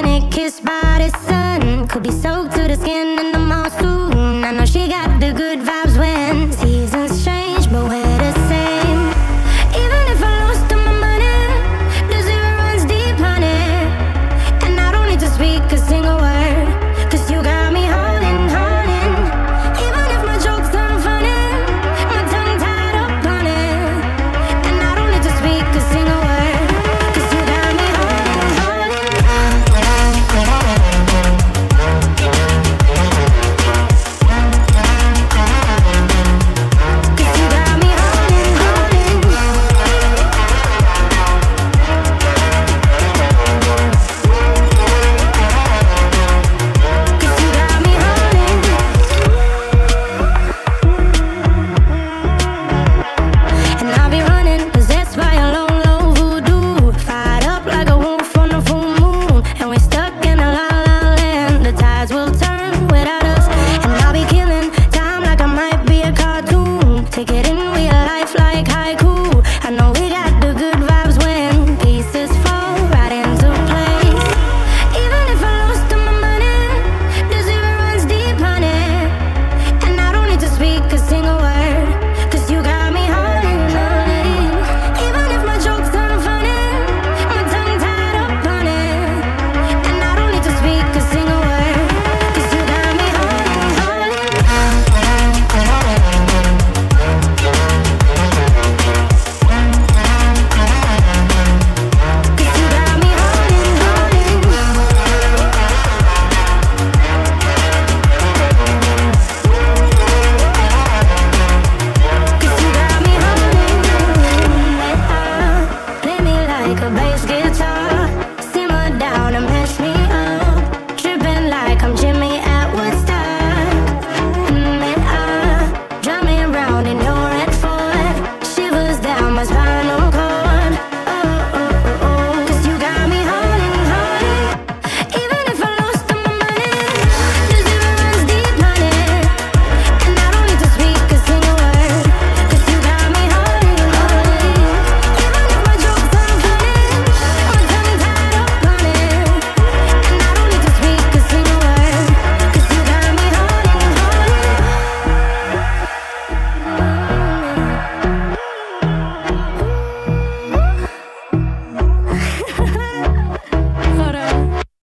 volcanic, kissed by the sun, could be soaked to the skin.